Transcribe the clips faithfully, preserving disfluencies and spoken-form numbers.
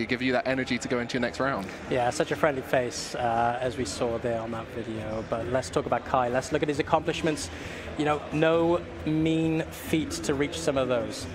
you, give you that energy to go into your next round. Yeah, such a friendly face, uh, as we saw there on that video. But let's talk about Kai. Let's look at his accomplishments. You know, no mean feat to reach some of those.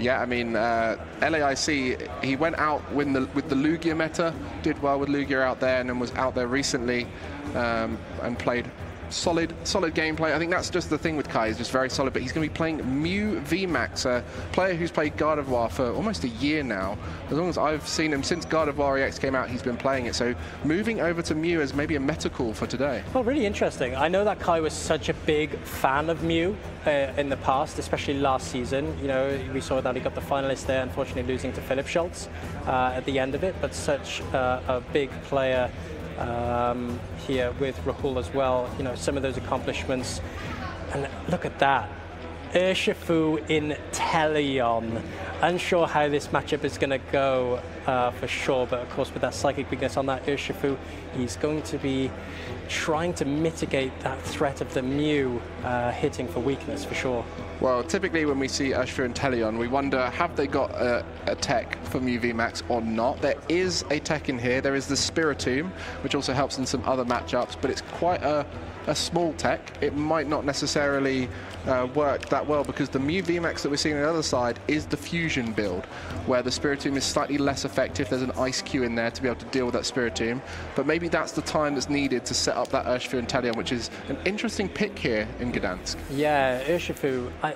Yeah, I mean, uh, L A I C, he went out with the, with the Lugia meta, did well with Lugia out there, and then was out there recently um, and played solid, solid gameplay. I think that's just the thing with Kai, is just very solid, but he's going to be playing Mew V MAX, a player who's played Gardevoir for almost a year now. As long as I've seen him, since Gardevoir E X came out, he's been playing it. So moving over to Mew is maybe a meta call for today. Well, really interesting. I know that Kai was such a big fan of Mew uh, in the past, especially last season. You know, we saw that he got the finalist there, unfortunately losing to Philip Schultz uh, at the end of it, but such uh, a big player Um, here with Rahul as well, you know, some of those accomplishments. And look at that. Urshifu Inteleon. Unsure how this matchup is going to go uh, for sure, but of course with that psychic weakness on that Urshifu, he's going to be trying to mitigate that threat of the Mew uh, hitting for weakness for sure. Well, typically when we see Urshifu Inteleon, we wonder, have they got a, a tech for Mew V MAX or not? There is a tech in here. There is the Spiritomb, which also helps in some other matchups, but it's quite a a small tech. It might not necessarily uh, work that well, because the Mew V MAX that we're seeing on the other side is the Fusion build, where the Spiritomb is slightly less effective. There's an Ice Queue in there to be able to deal with that Spiritomb, but maybe that's the time that's needed to set up that Urshifu Inteleon, which is an interesting pick here in Gdansk. Yeah, Urshifu, I,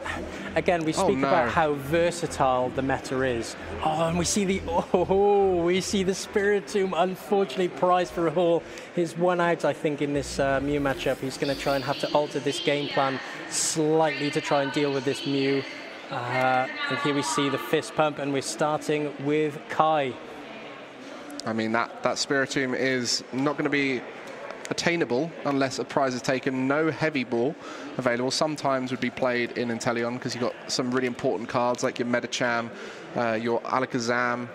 again, we speak oh, no. about how versatile the meta is. Oh, and we see the, oh, we see the Spiritomb, unfortunately, prized for Rahul. His one out, I think, in this uh, Mew matchup. He's going to try and have to alter this game plan slightly to try and deal with this Mew. Uh, and here we see the fist pump, and we're starting with Kai. I mean, that, that Spiritomb is not going to be attainable unless a prize is taken. No heavy ball available. Sometimes would be played in Inteleon, because you've got some really important cards like your Medicham, uh, your Alakazam.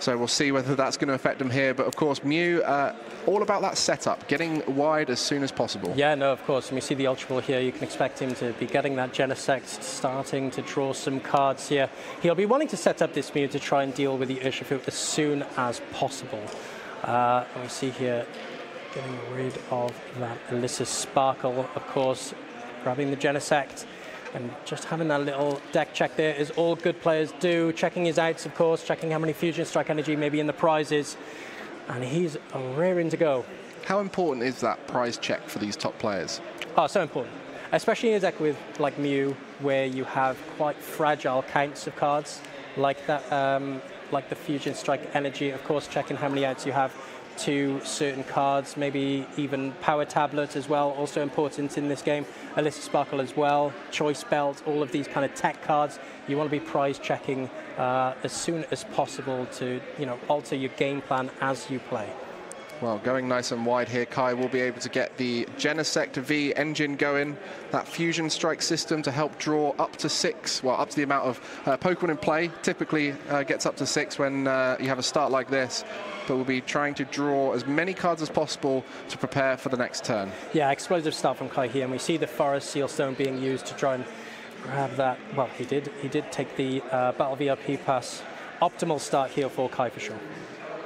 So we'll see whether that's going to affect him here. But of course, Mew, uh, all about that setup, getting wide as soon as possible. Yeah, no, of course. And we see the Ultra Ball here. You can expect him to be getting that Genesect, starting to draw some cards here. He'll be wanting to set up this Mew to try and deal with the Urshifu as soon as possible. Uh, we see here, getting rid of that Iono's Sparkle, of course, grabbing the Genesect. And just having that little deck check there is all good players do. Checking his outs, of course, checking how many Fusion Strike Energy maybe in the prizes. And he's rearing to go. How important is that prize check for these top players? Oh, so important. Especially in a deck with, like, Mew, where you have quite fragile counts of cards, like that, um, like the Fusion Strike Energy, of course, checking how many outs you have to certain cards, maybe even Power Tablet as well, also important in this game. Iono's Sparkle as well, Choice Belt, all of these kind of tech cards. You want to be prize checking uh, as soon as possible to, you know, alter your game plan as you play. Well, going nice and wide here, Kai will be able to get the Genesect V engine going, that Fusion Strike system to help draw up to six, well, up to the amount of uh, Pokemon in play. Typically uh, gets up to six when uh, you have a start like this, but we'll be trying to draw as many cards as possible to prepare for the next turn. Yeah, explosive start from Kai here, and we see the Forest Seal Stone being used to try and grab that. Well, he did, he did take the uh, Battle V I P Pass. Optimal start here for Kai for sure.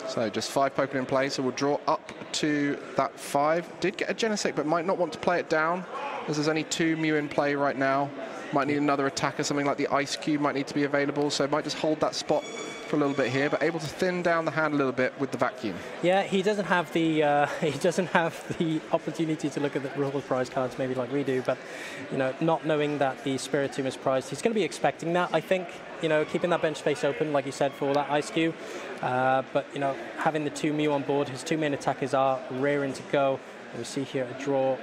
So just five Pokemon in play, so we'll draw up to that five. Did get a Genesect, but might not want to play it down, as there's only two Mew in play right now. Might need another attacker, something like the Ice Cube might need to be available, so might just hold that spot for a little bit here, but able to thin down the hand a little bit with the vacuum. Yeah, he doesn't have the uh, he doesn't have the opportunity to look at the Rahul prize cards maybe like we do, but, you know, not knowing that the Spiritomb is prized, he's going to be expecting that, I think. You know, keeping that bench space open, like you said, for that Ice Cube. Uh, but, you know, having the two Mew on board, his two main attackers are rearing to go. And we see here a draw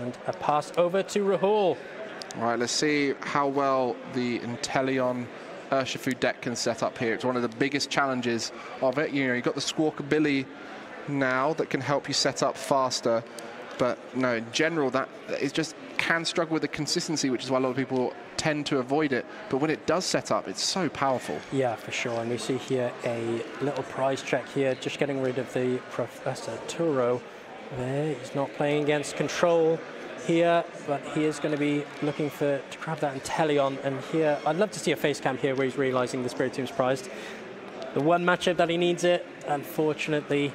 and a pass over to Rahul. All right, let's see how well the Inteleon Urshifu deck can set up here. It's one of the biggest challenges of it. You know, you've got the Squawkabilly now that can help you set up faster, but no, in general, that is just can struggle with the consistency, which is why a lot of people tend to avoid it. But when it does set up, it's so powerful. Yeah, for sure. And we see here a little prize check here, just getting rid of the Professor Turo there. He's not playing against control here, but he is going to be looking for to grab that Inteleon. And here, I'd love to see a face cam here where he's realizing the Spiritomb's prized. the one matchup that he needs it, unfortunately.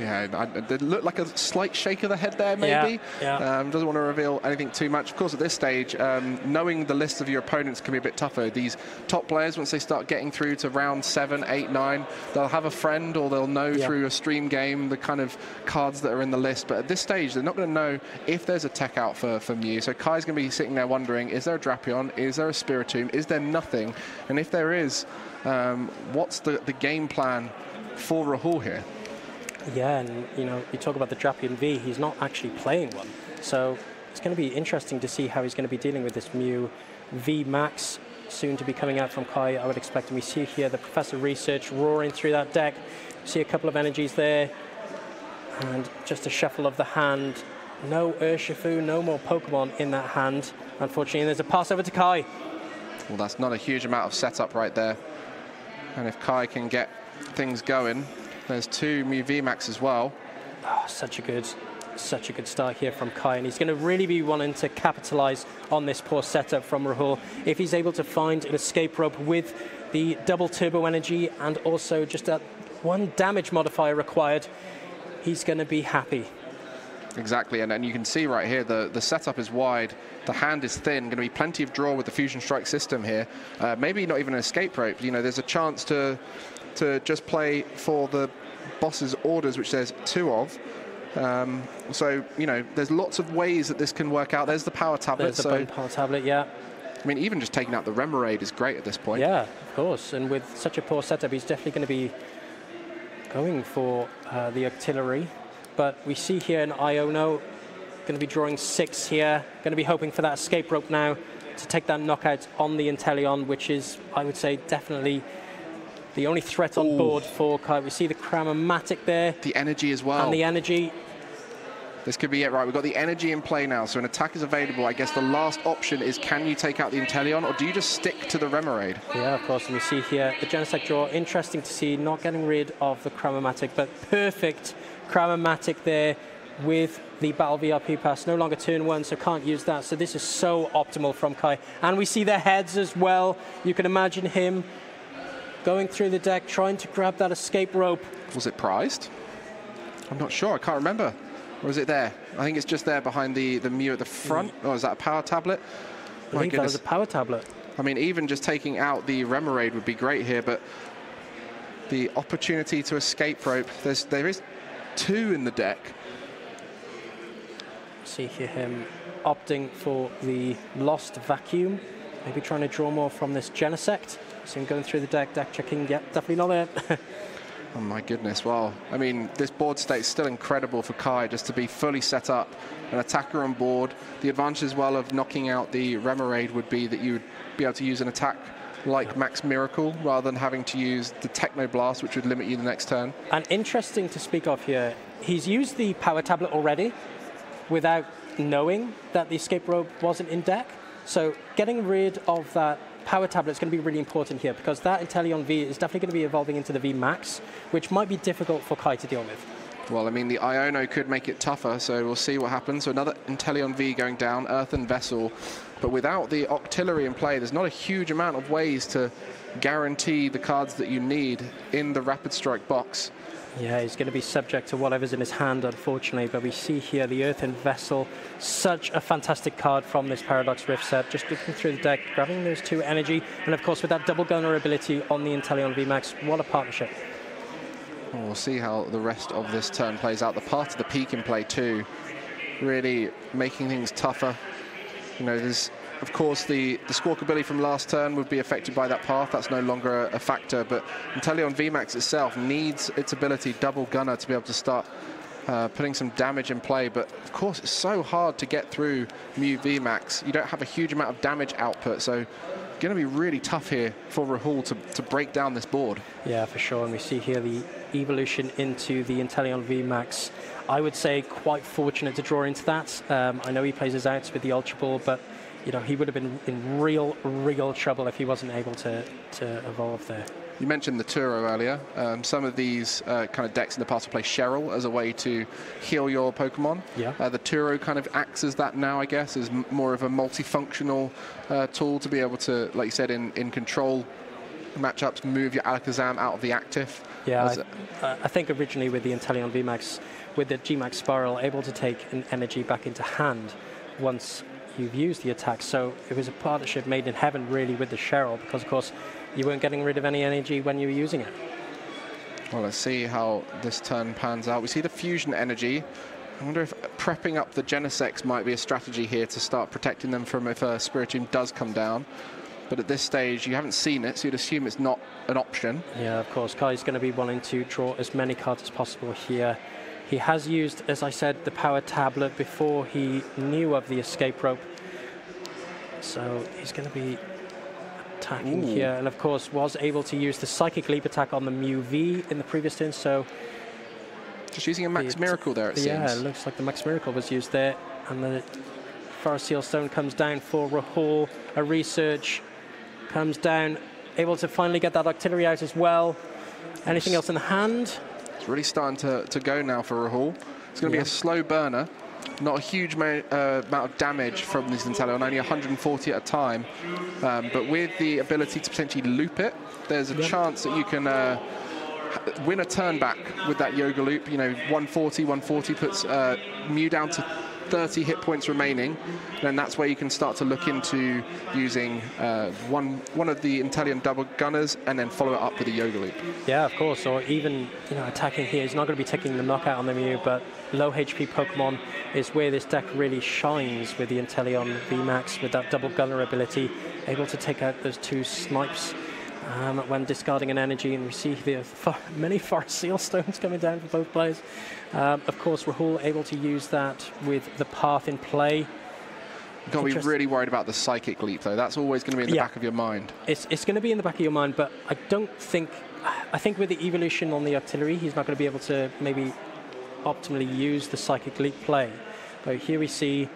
Yeah, I, it did look like a slight shake of the head there, maybe. Yeah, yeah. Um, doesn't want to reveal anything too much. Of course, at this stage, um, knowing the list of your opponents can be a bit tougher. These top players, once they start getting through to round seven, eight, nine, they'll have a friend or they'll know yeah. through a stream game the kind of cards that are in the list. But at this stage, they're not going to know if there's a tech out for, for Mew. So Kai's going to be sitting there wondering, is there a Drapion? Is there a Spiritomb? Is there nothing? And if there is, um, what's the, the game plan for Rahul here? Yeah, and you know, you talk about the Drapion V, he's not actually playing one. So it's going to be interesting to see how he's going to be dealing with this Mew V MAX, soon to be coming out from Kai, I would expect. And we see here the Professor Research roaring through that deck. We see a couple of energies there, and just a shuffle of the hand. No Urshifu, no more Pokemon in that hand, unfortunately. And there's a pass over to Kai. Well, that's not a huge amount of setup right there. And if Kai can get things going... There's two Mew V MAX as well. Oh, such a good, such a good start here from Kai, and he's going to really be wanting to capitalize on this poor setup from Rahul. If he's able to find an escape rope with the double turbo energy and also just that one damage modifier required, he's going to be happy. Exactly, and, and you can see right here, the, the setup is wide, the hand is thin, going to be plenty of draw with the Fusion Strike system here. Uh, maybe not even an escape rope, you know, there's a chance to... to just play for the Boss's Orders, which there's two of. Um, so, you know, there's lots of ways that this can work out. There's the Power Tablet. There's the so Power Tablet, yeah. I mean, even just taking out the Remoraid is great at this point. Yeah, of course. And with such a poor setup, he's definitely going to be going for uh, the Octillery. But we see here in Iono, going to be drawing six here. Going to be hoping for that escape rope now to take that knockout on the Inteleon, which is, I would say, definitely... the only threat on Ooh. board for Kai. We see the Cram-O-Matic there. The energy as well. And the energy. This could be it, right? We've got the energy in play now, so an attack is available. I guess the last option is, can you take out the Inteleon, or do you just stick to the Remoraid? Yeah, of course. And we see here the Genesect draw. Interesting to see, not getting rid of the Cram-O-Matic, but perfect Cram-O-Matic there with the Battle V I P Pass. No longer turn one, so can't use that. So this is so optimal from Kai. And we see their heads as well. You can imagine him going through the deck, trying to grab that escape rope. Was it prized? I'm not sure. I can't remember. Or is it there? I think it's just there behind the, the Mew at the front. Mm. Oh, is that a Power Tablet? I My think goodness. that was a Power Tablet. I mean, even just taking out the Remoraid would be great here, but the opportunity to escape rope, there's, there is two in the deck. See here him opting for the Lost Vacuum. Maybe trying to draw more from this Genesect. So I'm going through the deck, deck checking, yep, definitely not there. Oh my goodness, well, I mean, this board state is still incredible for Kai, just to be fully set up, an attacker on board. The advantage as well of knocking out the Remoraid would be that you would be able to use an attack like Max Miracle, rather than having to use the Technoblast, which would limit you the next turn. And interesting to speak of here, he's used the Power Tablet already, without knowing that the escape rope wasn't in deck. So getting rid of that Power Tablet is going to be really important here, because that Inteleon V is definitely going to be evolving into the V Max, which might be difficult for Kai to deal with. Well, I mean, the Iono could make it tougher, so we'll see what happens. So another Inteleon V going down, Earthen Vessel. But without the Octillery in play, there's not a huge amount of ways to guarantee the cards that you need in the Rapid Strike box. Yeah, he's going to be subject to whatever's in his hand, unfortunately. But we see here the Earthen Vessel. Such a fantastic card from this Paradox Rift set. Just looking through the deck, grabbing those two energy. And, of course, with that double gunner ability on the Inteleon V MAX, what a partnership. And we'll see how the rest of this turn plays out. The Path of the Peak in play, too. Really making things tougher. You know, there's... Of course, the, the Squawkabilly from last turn would be affected by that path. That's no longer a, a factor. But Inteleon V MAX itself needs its ability, Double Gunner, to be able to start uh, putting some damage in play. But, of course, it's so hard to get through Mew V MAX. You don't have a huge amount of damage output. So going to be really tough here for Rahul to, to break down this board. Yeah, for sure. And we see here the evolution into the Inteleon V MAX. I would say quite fortunate to draw into that. Um, I know he plays his outs with the Ultra Ball, but... you know, he would have been in real, real trouble if he wasn't able to, to evolve there. You mentioned the Turo earlier. Um, some of these uh, kind of decks in the past will play Cheryl as a way to heal your Pokemon. Yeah. Uh, the Turo kind of acts as that now, I guess, is more of a multifunctional uh, tool to be able to, like you said, in, in control matchups move your Alakazam out of the active? Yeah, I, uh, I think originally with the Inteleon V MAX, with the G MAX Spiral, able to take an energy back into hand once you've used the attack. So it was a partnership made in heaven, really, with the Cheryl, because, of course, you weren't getting rid of any energy when you were using it. Well, let's see how this turn pans out. We see the Fusion Energy. I wonder if prepping up the Genesects might be a strategy here to start protecting them from if a uh, Spiritomb does come down. But at this stage, you haven't seen it, so you'd assume it's not an option. Yeah, of course. Kai's going to be wanting to draw as many cards as possible here. He has used, as I said, the Power Tablet before he knew of the Escape Rope. So he's going to be attacking Ooh. here, and of course was able to use the Psychic Leap attack on the Mew V in the previous turn, so... Just using a Max the, Miracle there, it yeah, seems. Yeah, it looks like the Max Miracle was used there, and the Forest Seal Stone comes down for Rahul. A Research comes down, able to finally get that Octillery out as well. Anything else in the hand? It's really starting to, to go now for Rahul. It's going to yeah. be a slow burner. Not a huge uh, amount of damage from this Inteleon, only one hundred forty at a time. Um, but with the ability to potentially loop it, there's a yep. chance that you can uh, win a turn back with that Yoga Loop. You know, one forty, one forty puts uh, Mew down to thirty hit points remaining. Then that's where you can start to look into using uh, one one of the Inteleon double gunners and then follow it up with a Yoga Loop. Yeah, of course. Or even, you know, attacking here is not going to be taking the knockout on the Mew, but low H P Pokemon is where this deck really shines with the Inteleon V MAX, with that double gunner ability, able to take out those two snipes um, when discarding an energy. And we see the for many Forest Seal Stones coming down for both players. Um, of course, Rahul able to use that with the Path in play. You've got to be really worried about the Psychic Leap, though. That's always going to be in the yeah. back of your mind. It's, it's going to be in the back of your mind, but I don't think... I think with the evolution on the Octillery, he's not going to be able to maybe optimally use the Psychic Leap play. But here we see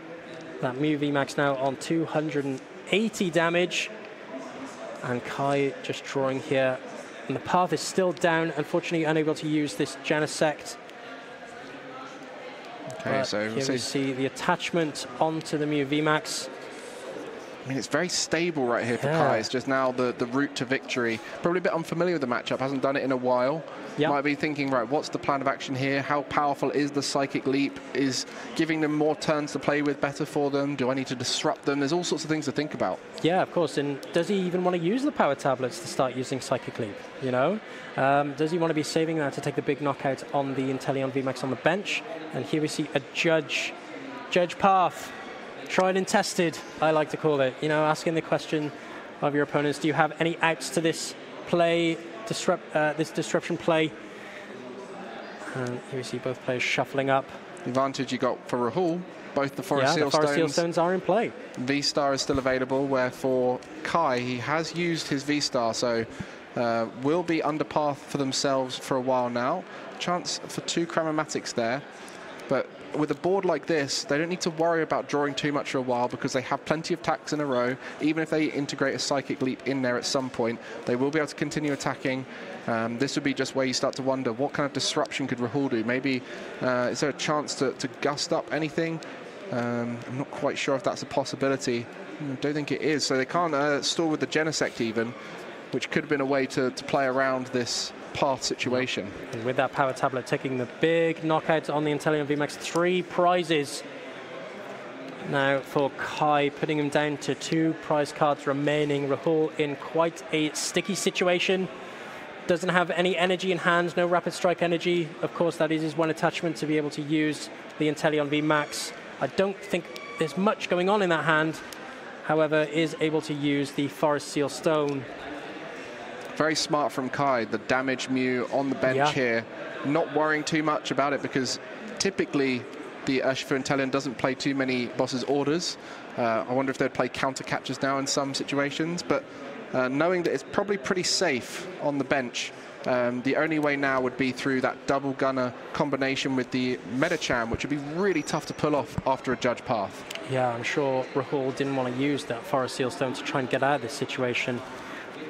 that Mew V MAX now on two hundred eighty damage. And Kai just drawing here. And the Path is still down, unfortunately unable to use this Genesect. Okay, but so here we'll see. we see the attachment onto the Mew V MAX. I mean, it's very stable right here for yeah. Kai. It's just now the, the route to victory. Probably a bit unfamiliar with the matchup. Hasn't done it in a while. Yep. Might be thinking, right, what's the plan of action here? How powerful is the Psychic Leap? Is giving them more turns to play with better for them? Do I need to disrupt them? There's all sorts of things to think about. Yeah, of course. And does he even want to use the Power Tablets to start using Psychic Leap? You know? Um, does he want to be saving that to take the big knockout on the Inteleon V MAX on the bench? And here we see a Judge. Judge Path. Tried and tested, I like to call it. You know, asking the question of your opponents, do you have any outs to this play, disrupt, uh, this disruption play? And here we see both players shuffling up. The advantage you got for Rahul, both the Forest, yeah, Seal, the Forest Stones, Seal Stones are in play. V-Star is still available, where for Kai, he has used his V-Star, so uh, will be under path for themselves for a while now. Chance for two Cram-O-Matics there. But with a board like this, they don't need to worry about drawing too much for a while because they have plenty of attacks in a row. Even if they integrate a Psychic Leap in there at some point, they will be able to continue attacking. Um, this would be just where you start to wonder, what kind of disruption could Rahul do? Maybe uh, is there a chance to, to gust up anything? Um, I'm not quite sure if that's a possibility. I don't think it is. So they can't uh, stall with the Genesect even, which could have been a way to, to play around this Path situation. And with that Power Tablet taking the big knockout on the Inteleon V MAX, three prizes now for Kai, putting him down to two prize cards remaining. Rahul in quite a sticky situation. Doesn't have any energy in hand, no Rapid Strike energy. Of course, that is his one attachment to be able to use the Inteleon V MAX. I don't think there's much going on in that hand. However, is able to use the Forest Seal Stone. Very smart from Kai, the damage Mew on the bench yeah. here. Not worrying too much about it because typically the Urshifu Inteleon doesn't play too many Boss's Orders. Uh, I wonder if they'd play counter catches now in some situations. But uh, knowing that it's probably pretty safe on the bench, um, the only way now would be through that double gunner combination with the Medicham, which would be really tough to pull off after a Judge Path. Yeah, I'm sure Rahul didn't want to use that Forest Seal Stone to try and get out of this situation.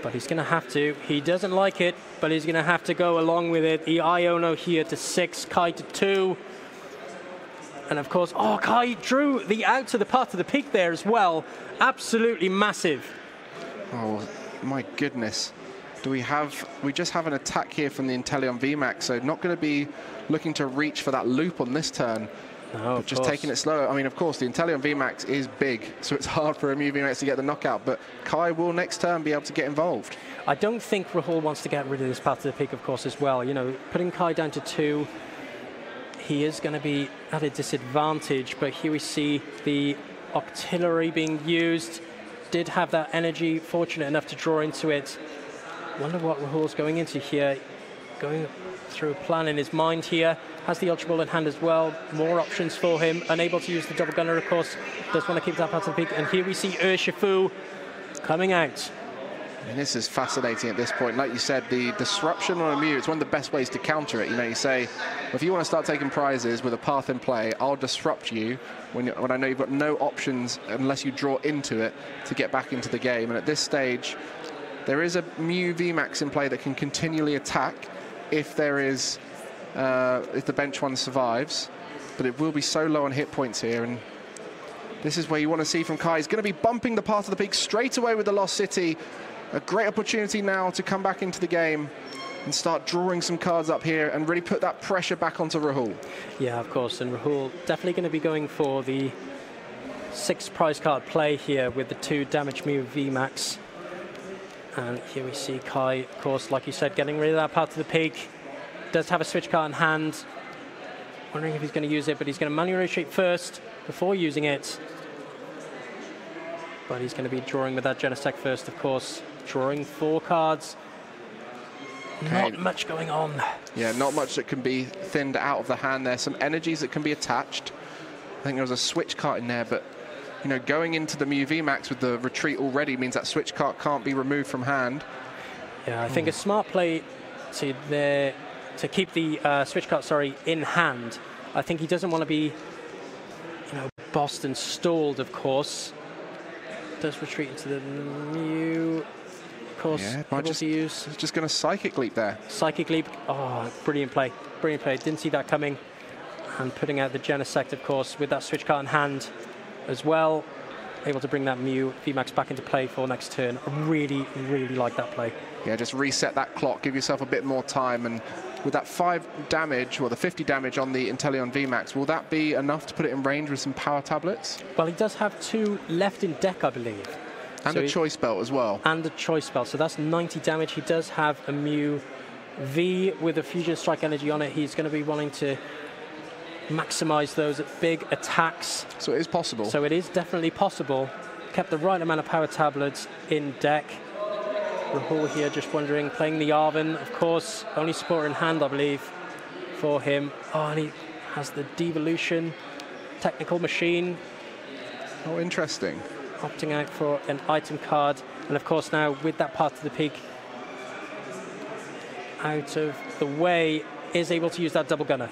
But he's going to have to. He doesn't like it, but he's going to have to go along with it. The Iono here to six, Kai to two. And of course, oh, Kai drew the out to the Path of the Peak there as well. Absolutely massive. Oh, my goodness. Do we have, we just have an attack here from the Inteleon V MAX, so not going to be looking to reach for that loop on this turn. No, but just course. taking it slower. I mean, of course, the Inteleon V MAX is big, so it's hard for a Mew V MAX to get the knockout, but Kai will next turn be able to get involved. I don't think Rahul wants to get rid of this Path to the Peak, of course, as well. You know, putting Kai down to two, he is going to be at a disadvantage, but here we see the Octillery being used. Did have that energy, fortunate enough to draw into it. Wonder what Rahul's going into here. Going through a plan in his mind here. Has the Ultra Ball in hand as well. More options for him. Unable to use the double gunner, of course. Does want to keep that Path to the Peak. And here we see Urshifu coming out. And this is fascinating at this point. Like you said, the disruption on a Mew, it's one of the best ways to counter it. You know, you say, if you want to start taking prizes with a path in play, I'll disrupt you when, you, when I know you've got no options unless you draw into it to get back into the game. And at this stage, there is a Mew V MAX in play that can continually attack if there is uh, if the bench one survives, but it will be so low on hit points here, and this is where you want to see from Kai. He's going to be bumping the Path of the Peak straight away with the Lost City. A great opportunity now to come back into the game and start drawing some cards up here and really put that pressure back onto Rahul. Yeah, of course, and Rahul definitely going to be going for the six prize card play here with the two damage Mew V MAX. And here we see Kai, of course, like you said, getting rid of that Path to the Peak. Does have a switch card in hand. Wondering if he's going to use it, but he's going to manually retreat first before using it. But he's going to be drawing with that Genesect first, of course. Drawing four cards. Okay. Not much going on. Yeah, not much that can be thinned out of the hand there. Some energies that can be attached. I think there was a switch card in there, but... You know, going into the Mew V MAX with the retreat already means that switch card can't be removed from hand. Yeah, I think mm. a smart play to the, to keep the uh, switch card, sorry, in hand. I think he doesn't want to be, you know, bossed and stalled, of course. Does retreat into the Mew, of course. Yeah, but just, use. He's just going to Psychic Leap there. Psychic Leap. Oh, brilliant play. Brilliant play. Didn't see that coming. And putting out the Genesect, of course, with that switch card in hand as well, able to bring that Mew V MAX back into play for next turn. I really, really like that play. Yeah, just reset that clock, give yourself a bit more time, and with that five damage, or the fifty damage on the Inteleon V MAX, will that be enough to put it in range with some power tablets? Well, he does have two left in deck, I believe. And so a he, Choice Belt as well. And a Choice Belt, so that's ninety damage. He does have a Mew V with a Fusion Strike Energy on it. He's going to be wanting to maximize those big attacks. So it is possible. So it is definitely possible. Kept the right amount of power tablets in deck. Rahul here just wondering, playing the Arvan, of course. Only support in hand, I believe, for him. Oh, and he has the Devolution Technical Machine. Oh, interesting. Opting out for an item card. And of course now, with that Path to the Peak out of the way, is able to use that double gunner.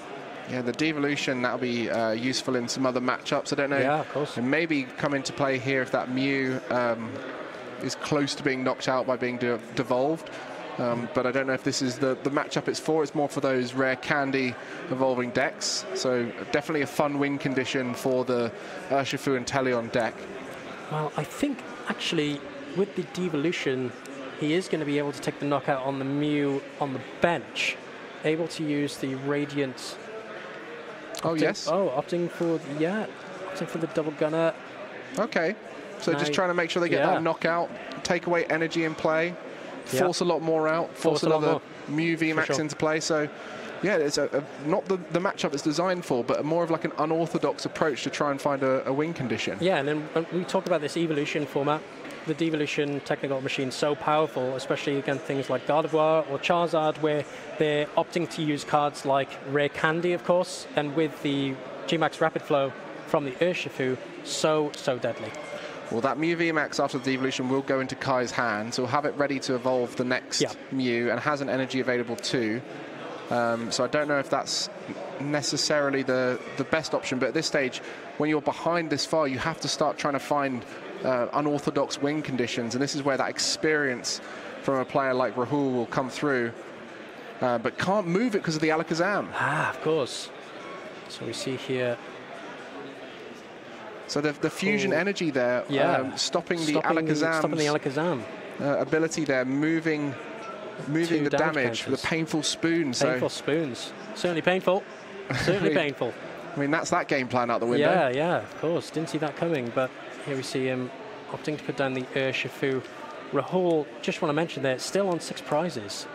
Yeah, the Devolution, that'll be uh, useful in some other matchups. I don't know. Yeah, of course. It may be come into play here if that Mew um, is close to being knocked out by being de devolved. Um, but I don't know if this is the, the matchup it's for. It's more for those rare candy evolving decks. So definitely a fun win condition for the Urshifu and Inteleon deck. Well, I think actually with the Devolution, he is going to be able to take the knockout on the Mew on the bench. Able to use the Radiant... Oh, opting, yes. Oh, opting for, the, yeah, opting for the double gunner. Okay. So now just trying to make sure they get yeah. that knockout, take away energy in play, force yeah. a lot more out, force, force another Mew V MAX sure. into play. So, yeah, it's a, a, not the, the matchup it's designed for, but more of like an unorthodox approach to try and find a, a win condition. Yeah, and then when we talk about this evolution format, the Devolution Technical Machine is so powerful, especially against things like Gardevoir or Charizard, where they're opting to use cards like Rare Candy, of course, and with the G MAX Rapid Flow from the Urshifu, so, so deadly. Well, that Mew V MAX after the Devolution will go into Kai's hand, so we'll have it ready to evolve the next yeah. Mew, and has an energy available too. Um, so I don't know if that's necessarily the, the best option, but at this stage, when you're behind this far, you have to start trying to find Uh, unorthodox win conditions, and this is where that experience from a player like Rahul will come through, uh, but can't move it because of the Alakazam. Ah, of course. So we see here. So the, the fusion Ooh. energy there, yeah. um, stopping, stopping the Alakazam's stopping the Alakazam. Uh, ability there, moving moving the damage, damage the painful spoon. Painful so. spoons. Certainly painful. Certainly painful. I mean, that's that game plan out the window. Yeah, yeah, of course. Didn't see that coming, but here we see him opting to put down the Urshifu. Rahul, just want to mention there, still on six prizes,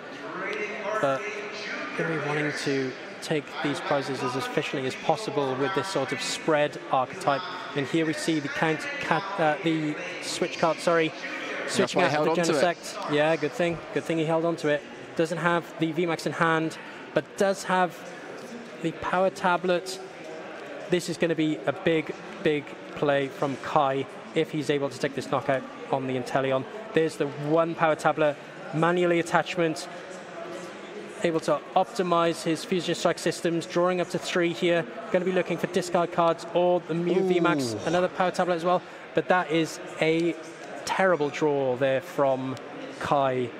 but going to be wanting to take these prizes as efficiently as possible with this sort of spread archetype. And here we see the count, cat, uh, the switch card, sorry, switching out the Genesect. Yeah, good thing. Good thing he held on to it. Doesn't have the V MAX in hand, but does have the Power Tablet. This is going to be a big, big play from Kai if he's able to take this knockout on the Inteleon. There's the one Power Tablet, manually attachment, able to optimize his Fusion Strike systems, drawing up to three here. Going to be looking for discard cards or the Mew V MAX, another Power Tablet as well. But that is a terrible draw there from Kai.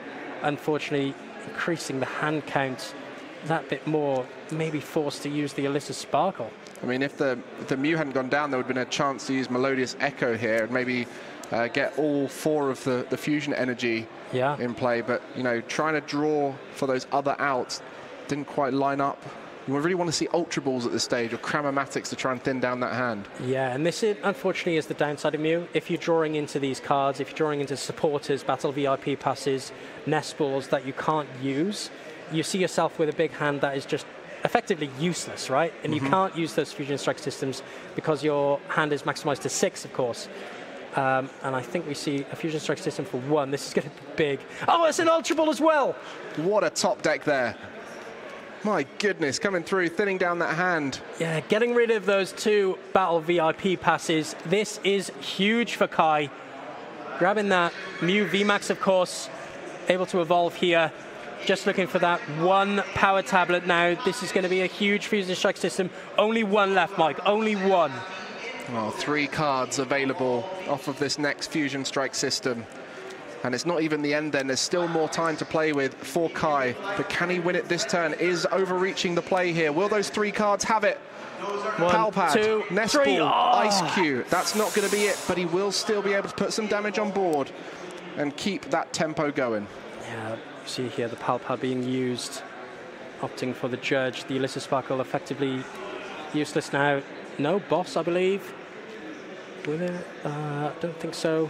Unfortunately, increasing the hand count that bit more, maybe forced to use the Iono's Sparkle. I mean, if the, if the Mew hadn't gone down, there would have been a chance to use Melodious Echo here and maybe uh, get all four of the, the Fusion Energy yeah. in play. But, you know, trying to draw for those other outs didn't quite line up. You really want to see Ultra Balls at this stage or Cram-O-Matics to try and thin down that hand. Yeah, and this, is, unfortunately, is the downside of Mew. If you're drawing into these cards, if you're drawing into supporters, Battle V I P passes, Nest Balls that you can't use, you see yourself with a big hand that is just effectively useless, right? And mm-hmm. you can't use those Fusion Strike systems because your hand is maximized to six, of course. Um, and I think we see a Fusion Strike system for one. This is going to be big. Oh, it's an Ultra Ball as well! What a top deck there. My goodness, coming through, thinning down that hand. Yeah, getting rid of those two Battle V I P passes. This is huge for Kai. Grabbing that Mew V MAX, of course, able to evolve here. Just looking for that one Power Tablet now. This is going to be a huge Fusion Strike system. Only one left, Mike. Only one. Well, three cards available off of this next Fusion Strike system. And it's not even the end then. There's still more time to play with for Kai. But can he win it this turn? Is overreaching the play here? Will those three cards have it? One, Palpad, two, Nest three. Ball, oh. Ice Queue. That's not going to be it, but he will still be able to put some damage on board and keep that tempo going. Yeah. See here the Palpad being used, opting for the Judge. The Iono's Sparkle effectively useless now. No boss, I believe. Will it? Uh, don't think so.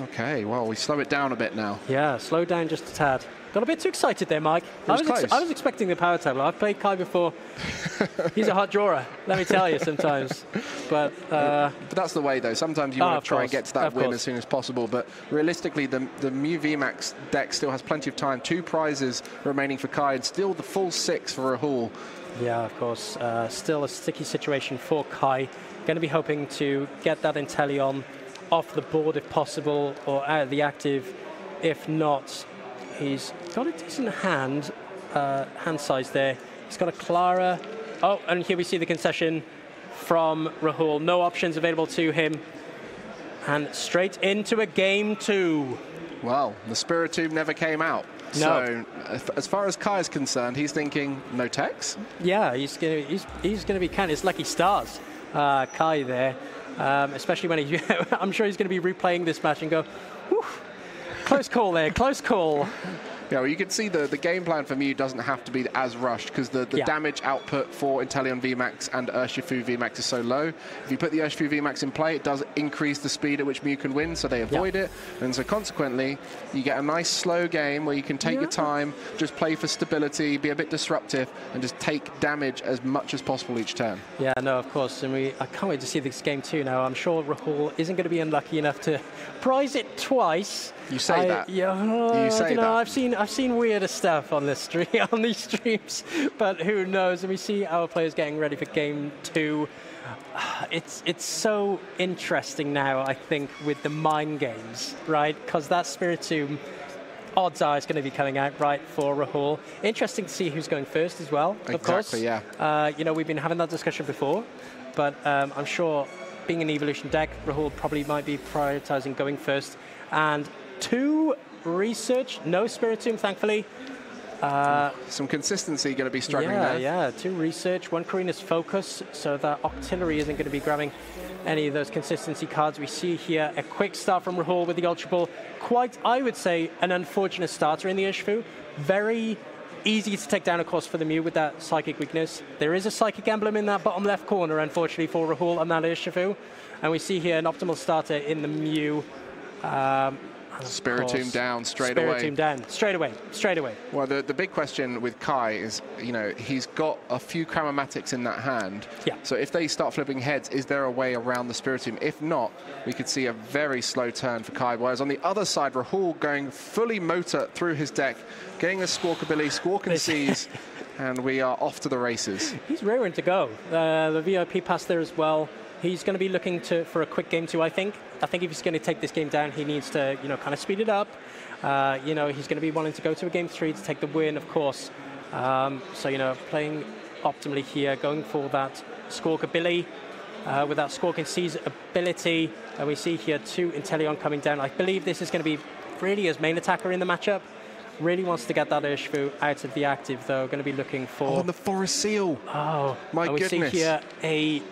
Okay, well, we slow it down a bit now. Yeah, slow down just a tad. Got a bit too excited there, Mike. Was I, was ex I was expecting the Power Tablet. I've played Kai before. He's a hot drawer, let me tell you, sometimes. But, uh, but that's the way, though. Sometimes you oh, want to try course. and get to that of win course. as soon as possible. But realistically, the, the Mew V MAX deck still has plenty of time. Two prizes remaining for Kai and still the full six for Rahul. Yeah, of course. Uh, still a sticky situation for Kai. Going to be hoping to get that Inteleon off the board if possible, or out of the active if not. He's got a decent hand, uh, hand size there. He's got a Clara. Oh, and here we see the concession from Rahul. No options available to him. And straight into a game two. Well, the Spiritomb never came out. No. So as far as Kai is concerned, he's thinking no techs? Yeah, he's gonna, he's, he's gonna be counting his lucky stars, uh, Kai there. Um, especially when he, I'm sure he's gonna be replaying this match and go, whew. Close call there, close call. Yeah, well, you can see the, the game plan for Mew doesn't have to be as rushed because the, the yeah. damage output for Inteleon V MAX and Urshifu V MAX is so low. If you put the Urshifu V MAX in play, it does increase the speed at which Mew can win, so they avoid yeah. it. And so consequently, you get a nice slow game where you can take yeah. your time, just play for stability, be a bit disruptive, and just take damage as much as possible each turn. Yeah, no, of course. And we, I can't wait to see this game too now. I'm sure Rahul isn't going to be unlucky enough to prize it twice. You say I, that. Yeah, uh, you say you know, that. I've seen I've seen weirder stuff on this stream, on these streams, but who knows? And we see our players getting ready for game two. It's it's so interesting now, I think, with the mind games, right? Because that Spiritomb, odds are, is going to be coming out right for Rahul. Interesting to see who's going first as well. Exactly, of course. Yeah. Uh, you know, we've been having that discussion before, but um, I'm sure, being an evolution deck, Rahul probably might be prioritizing going first. And two. Research, no Spiritomb, thankfully. Uh, Some consistency going to be struggling yeah, there. Yeah, two research, one Karina's focus, so that Octillery isn't going to be grabbing any of those consistency cards we see here. A quick start from Rahul with the Ultra Ball. Quite, I would say, an unfortunate starter in the Urshifu. Very easy to take down, of course, for the Mew with that Psychic weakness. There is a Psychic emblem in that bottom left corner, unfortunately, for Rahul and that Urshifu. And we see here an optimal starter in the Mew. Um, Spiritomb down straight Spiritomb away. Spiritomb down straight away, straight away. Well, the, the big question with Kai is, you know, he's got a few Cram-O-Matics in that hand. Yeah. So if they start flipping heads, is there a way around the Spiritomb? If not, we could see a very slow turn for Kai. Whereas on the other side, Rahul going fully motor through his deck, getting a Squawkabilly, Squawk and Seize, and we are off to the races. He's raring to go. Uh, the V I P pass there as well. He's going to be looking to, for a quick game too, I think. I think if he's going to take this game down, he needs to, you know, kind of speed it up. Uh, you know, he's going to be wanting to go to a game three to take the win, of course. Um, so, you know, playing optimally here, going for that Squawkabilly uh, with that Squawk and Seize ability. And we see here two Inteleon coming down. I believe this is going to be really his main attacker in the matchup. Really wants to get that Urshifu out of the active, though. Going to be looking for... Oh, the Forest Seal. Oh, my goodness. And we see here a...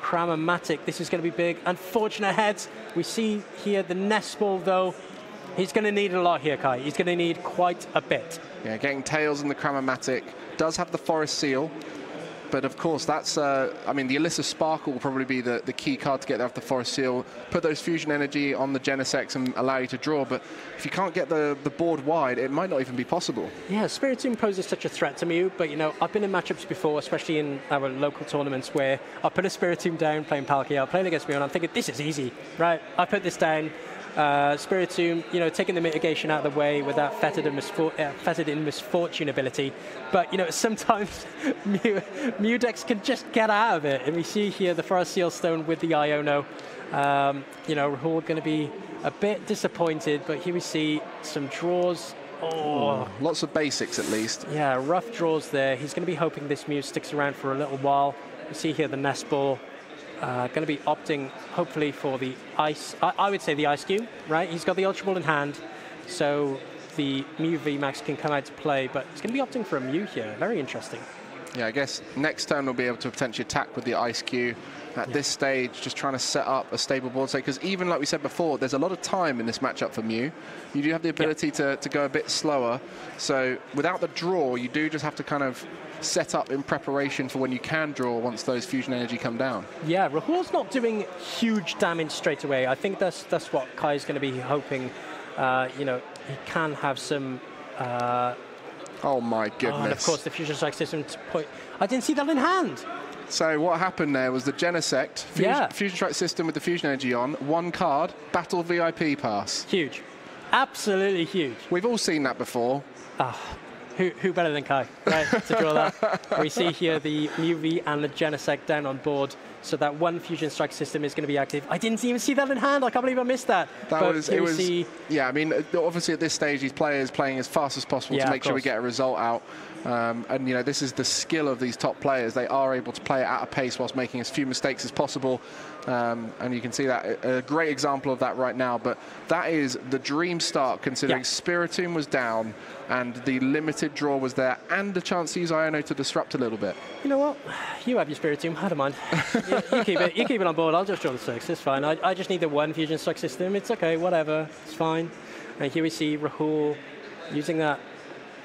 Cram-O-Matic. This is going to be big. Unfortunate heads. We see here the Nest Ball, though. He's going to need a lot here, Kai. He's going to need quite a bit. Yeah, getting tails in the Cram-O-Matic. Does have the Forest Seal. But, of course, that's, uh, I mean, the Iono's Sparkle will probably be the, the key card to get off the Forest Seal. Put those Fusion Energy on the Genesect and allow you to draw. But if you can't get the, the board wide, it might not even be possible. Yeah, Spiritomb poses such a threat to Mew. But, you know, I've been in matchups before, especially in our local tournaments, where I put a Spiritomb down playing Palkia, playing against Mew, and I'm thinking, this is easy, right? I put this down. Uh, Spiritomb, you know, taking the mitigation out of the way with that Fettered, and misfor uh, fettered in Misfortune ability. But, you know, sometimes Mew, Mew decks can just get out of it. And we see here the Forest Seal Stone with the Iono. Um, you know, Rahul going to be a bit disappointed, but here we see some draws. Oh, mm, lots of basics, at least. Yeah, rough draws there. He's going to be hoping this Mew sticks around for a little while. We see here the Nest Ball. Uh, going to be opting, hopefully, for the ice. I, I would say the Ice Queue, right? He's got the Ultra Ball in hand, so the Mew V MAX can come out to play. But he's going to be opting for a Mew here. Very interesting. Yeah, I guess next turn we'll be able to potentially attack with the Ice Queue. At yeah. this stage, just trying to set up a stable board state, because even like we said before, there's a lot of time in this matchup for Mew. You do have the ability yep. to, to go a bit slower. So without the draw, you do just have to kind of set up in preparation for when you can draw once those Fusion Energy come down. Yeah, Rahul's not doing huge damage straight away. I think that's, that's what Kai's going to be hoping. Uh, you know, he can have some... Uh, Oh, my goodness. Oh, and, of course, the Fusion Strike system to point... I didn't see that in hand. So what happened there was the Genesect, Fusion, yeah. Fusion Strike system with the Fusion Energy on, one card, Battle V I P Pass. Huge. Absolutely huge. We've all seen that before. Oh, who, who better than Kai, right, to draw that? We see here the Mew V and the Genesect down on board, so that one Fusion Strike system is going to be active. I didn't even see that in hand. I can't believe I missed that. That but was, it was, see yeah, I mean, obviously at this stage, these players playing as fast as possible yeah, to make sure we get a result out. Um, and, you know, this is the skill of these top players. They are able to play at a pace whilst making as few mistakes as possible. Um, and you can see that, a great example of that right now. But that is the dream start, considering yeah. Spiritomb was down and the limited draw was there and the chance to use Iono to disrupt a little bit. You know what? You have your Spiritomb. I don't mind. you, you, keep it, you keep it on board. I'll just draw the six. It's fine. I, I just need the one Fusion Strike system. It's okay. Whatever. It's fine. And here we see Rahul using that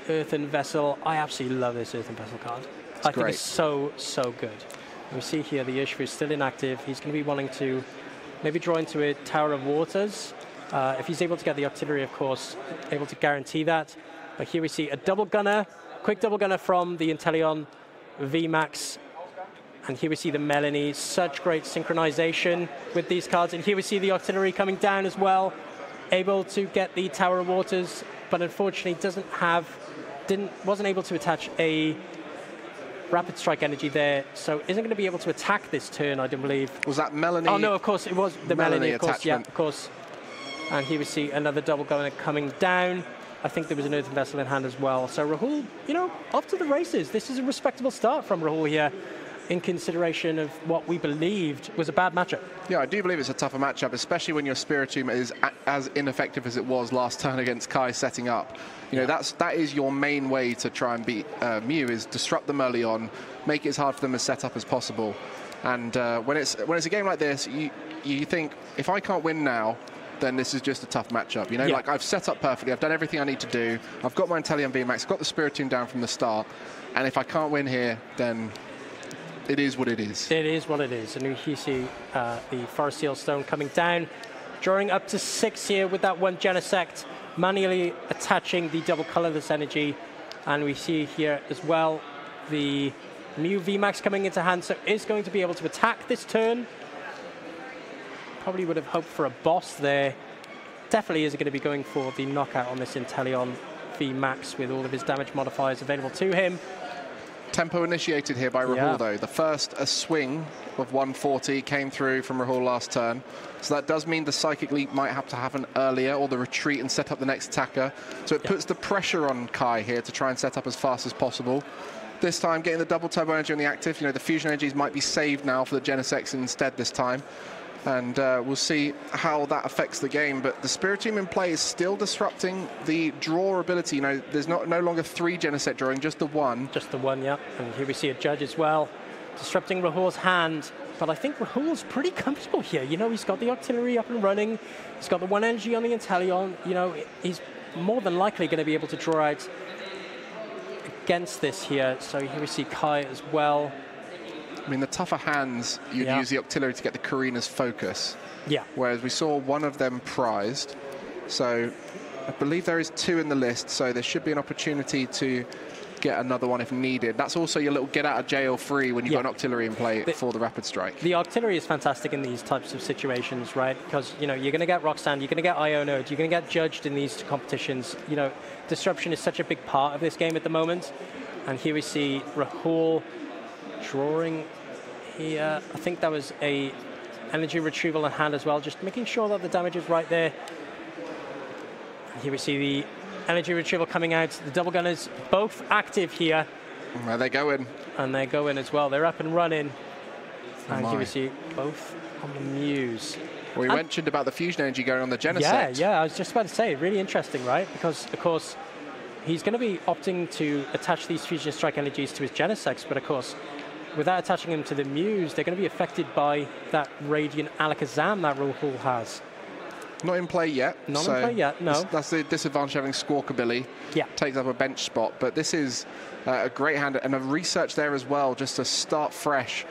Earthen Vessel. I absolutely love this Earthen Vessel card. It's I great. think it's so, so good. And we see here the Urshifu is still inactive. He's going to be wanting to maybe draw into a Tower of Waters. Uh, if he's able to get the Octillery, of course, able to guarantee that. But here we see a double gunner, quick double gunner from the Inteleon V MAX. And here we see the Melanie. Such great synchronization with these cards. And here we see the Octillery coming down as well, able to get the Tower of Waters, but unfortunately doesn't have Didn't, wasn't able to attach a Rapid Strike Energy there, so isn't going to be able to attack this turn, I don't believe. Was that Melanie? Oh, no, of course, it was the Melanie, Melanie of course, attachment. yeah, of course. And here we see another double gunner coming down. I think there was an Earthen Vessel in hand as well. So Rahul, you know, off to the races. This is a respectable start from Rahul here. in consideration of what we believed was a bad matchup. Yeah, I do believe it's a tougher matchup, especially when your Spiritomb is as ineffective as it was last turn against Kai setting up. You know, that's, that is your main way to try and beat uh, Mew, is disrupt them early on, make it as hard for them to set up as possible. And uh, when it's when it's a game like this, you you think, if I can't win now, then this is just a tough matchup. You know, yeah. like I've set up perfectly, I've done everything I need to do, I've got my Inteleon V MAX, got the Spiritomb down from the start, and if I can't win here, then it is what it is. It is what it is. And you see uh, the Forest Seal Stone coming down, drawing up to six here with that one Genesect, manually attaching the double colorless energy. And we see here as well the Mew V MAX coming into hand, so is going to be able to attack this turn. Probably would have hoped for a boss there. Definitely is going to be going for the knockout on this Inteleon V MAX with all of his damage modifiers available to him. Tempo initiated here by Rahul, yeah. though. The first a swing of one forty came through from Rahul last turn. So that does mean the Psychic Leap might have to happen earlier, or the retreat and set up the next attacker. So it yeah. puts the pressure on Kai here to try and set up as fast as possible. This time, getting the double turbo energy on the active. You know, the fusion energies might be saved now for the Genesects instead this time. And uh, we'll see how that affects the game. But the Spiritomb in play is still disrupting the draw ability. You know, there's not no longer three Genesect drawing, just the one. Just the one, yeah. And here we see a Judge as well, disrupting Rahul's hand. But I think Rahul's pretty comfortable here. You know, he's got the Octillery up and running. He's got the one energy on the Inteleon. You know, he's more than likely going to be able to draw out against this here. So here we see Kai as well. I mean, the tougher hands, you'd yeah. use the Octillery to get the Karina's focus. Yeah. Whereas we saw one of them prized. So I believe there is two in the list, so there should be an opportunity to get another one if needed. That's also your little get out of jail free when you've yeah. got an Octillery in play the, for the Rapid Strike. The Octillery is fantastic in these types of situations, right? Because, you know, you're going to get Roxanne, you're going to get Iono'd, you're going to get judged in these competitions. You know, disruption is such a big part of this game at the moment. And here we see Rahul drawing here. I think that was a energy retrieval in hand as well, just making sure that the damage is right there. And here we see the energy retrieval coming out. The double gunners both active here. Where they going? And they're going as well. They're up and running. Oh and my. Here we see both on the Mews. We and mentioned about the fusion energy going on the Genesect. Yeah, yeah. I was just about to say, really interesting, right? Because of course he's going to be opting to attach these fusion strike energies to his Genesects, but of course, without attaching them to the Mews, they're going to be affected by that Radiant Alakazam that Rahul has. Not in play yet. Not so in play yet, no. That's the disadvantage having Squawkabilly. Yeah. Takes up a bench spot. But this is uh, a great hand, and a research there as well, just to start fresh.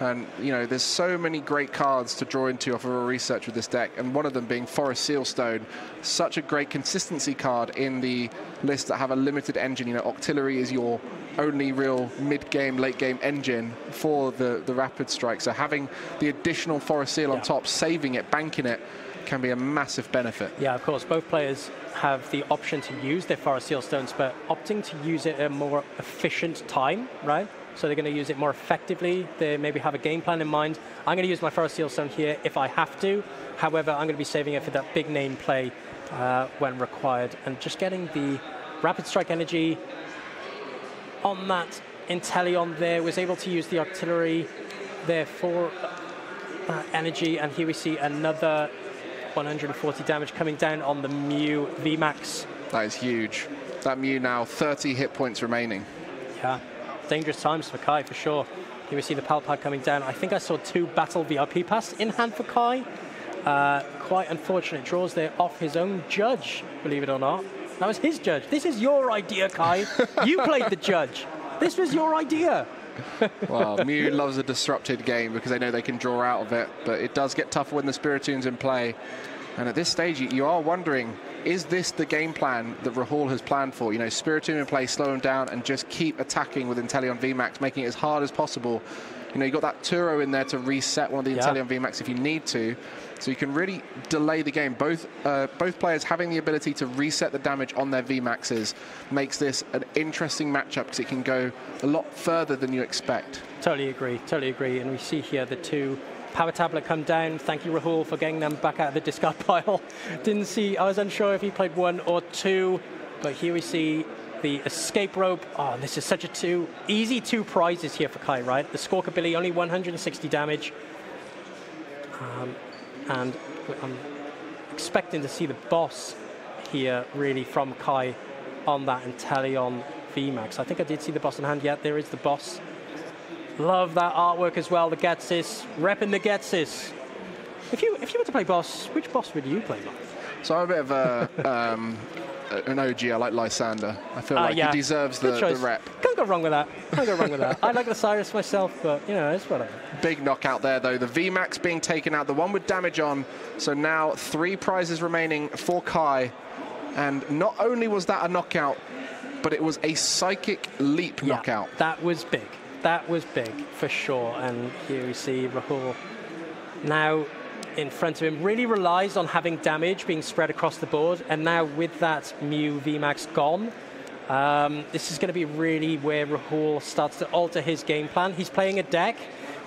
And, you know, there's so many great cards to draw into off of a research with this deck, and one of them being Forest Seal Stone, such a great consistency card in the list that have a limited engine. You know, Octillery is your only real mid-game, late-game engine for the, the Rapid Strike. So having the additional Forest Seal yeah. on top, saving it, banking it, can be a massive benefit. Yeah, of course, both players have the option to use their Forest Seal Stones, but opting to use it at a more efficient time, right? So they're going to use it more effectively. They maybe have a game plan in mind. I'm going to use my Forest Seal Stone here if I have to. However, I'm going to be saving it for that big name play uh, when required. And just getting the Rapid Strike energy on that Inteleon there. Was able to use the Octillery there for that energy. And here we see another one hundred forty damage coming down on the Mew V MAX. That is huge. That Mew now thirty hit points remaining. Yeah. Dangerous times for Kai, for sure. Here we see the Palpad coming down. I think I saw two Battle V I P Pass in hand for Kai. Uh, quite unfortunate draws there off his own Judge, believe it or not. That was his Judge. This is your idea, Kai. You played the Judge. This was your idea. Well, Mew loves a disrupted game because they know they can draw out of it, but it does get tougher when the Spiritomb's in play. And at this stage, you are wondering, is this the game plan that Rahul has planned for? You know, Spiritomb in play, slow him down, and just keep attacking with Inteleon V MAX, making it as hard as possible. You know, you've got that Turo in there to reset one of the yeah. Inteleon V MAX if you need to. So you can really delay the game. Both, uh, both players having the ability to reset the damage on their V MAXes makes this an interesting matchup because it can go a lot further than you expect. Totally agree, totally agree. And we see here the two Power Tablet come down. Thank you, Rahul, for getting them back out of the discard pile. Didn't see, I was unsure if he played one or two, but here we see the Escape Rope. Oh, and this is such a two, easy two prizes here for Kai, right? The Squawkabilly, only one hundred sixty damage. Um, and I'm expecting to see the boss here, really, from Kai on that Inteleon V MAX. I think I did see the boss in hand. Yet, yeah, there is the boss. Love that artwork as well, the Getsis, repping the Getsis. If you, if you were to play boss, which boss would you play, Mark? So I'm a bit of a, um, an O G. I like Lysander. I feel uh, like yeah. he deserves the, the rep. Can't go wrong with that. Can't go wrong with that. I like the Cyrus myself, but, you know, it's whatever. Big knockout there, though. The V MAX being taken out, the one with damage on. So now three prizes remaining for Kai. And not only was that a knockout, but it was a psychic leap yeah, knockout. That was big. That was big, for sure. And here we see Rahul now in front of him. Really relies on having damage being spread across the board. And now with that Mew V MAX gone, um, this is going to be really where Rahul starts to alter his game plan. He's playing a deck